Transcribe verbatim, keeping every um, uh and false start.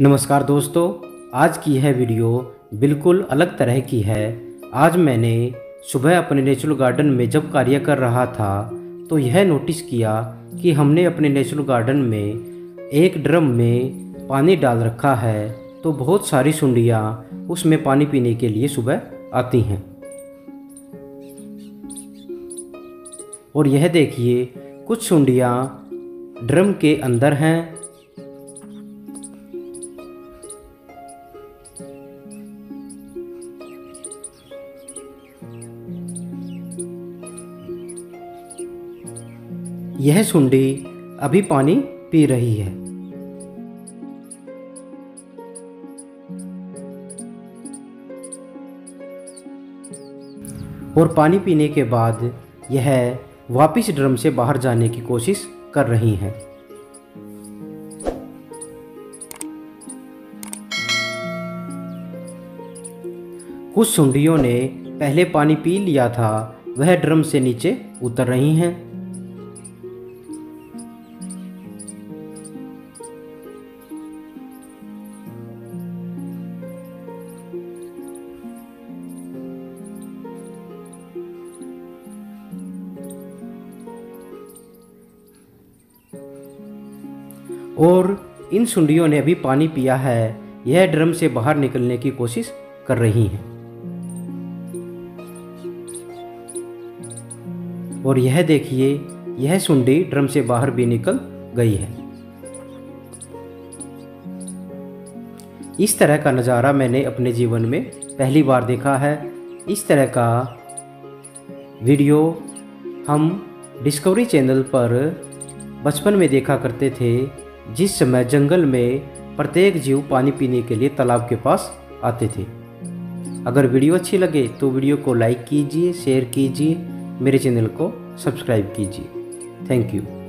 नमस्कार दोस्तों, आज की यह वीडियो बिल्कुल अलग तरह की है। आज मैंने सुबह अपने नेचुरल गार्डन में जब कार्य कर रहा था तो यह नोटिस किया कि हमने अपने नेचुरल गार्डन में एक ड्रम में पानी डाल रखा है, तो बहुत सारी सुंडियाँ उसमें पानी पीने के लिए सुबह आती हैं। और यह देखिए, कुछ सुंडियाँ ड्रम के अंदर हैं . यह सुंडी अभी पानी पी रही है। और पानी पीने के बाद यह वापस ड्रम से बाहर जाने की कोशिश कर रही है। कुछ सुंडियों ने पहले पानी पी लिया था, वह ड्रम से नीचे उतर रही हैं। और इन सुंडियों ने अभी पानी पिया है, यह ड्रम से बाहर निकलने की कोशिश कर रही हैं। और यह देखिए, यह सुंडी ड्रम से बाहर भी निकल गई है। इस तरह का नज़ारा मैंने अपने जीवन में पहली बार देखा है। इस तरह का वीडियो हम डिस्कवरी चैनल पर बचपन में देखा करते थे, जिस समय जंगल में प्रत्येक जीव पानी पीने के लिए तालाब के पास आते थे। अगर वीडियो अच्छी लगे तो वीडियो को लाइक कीजिए, शेयर कीजिए, मेरे चैनल को सब्सक्राइब कीजिए। Thank you.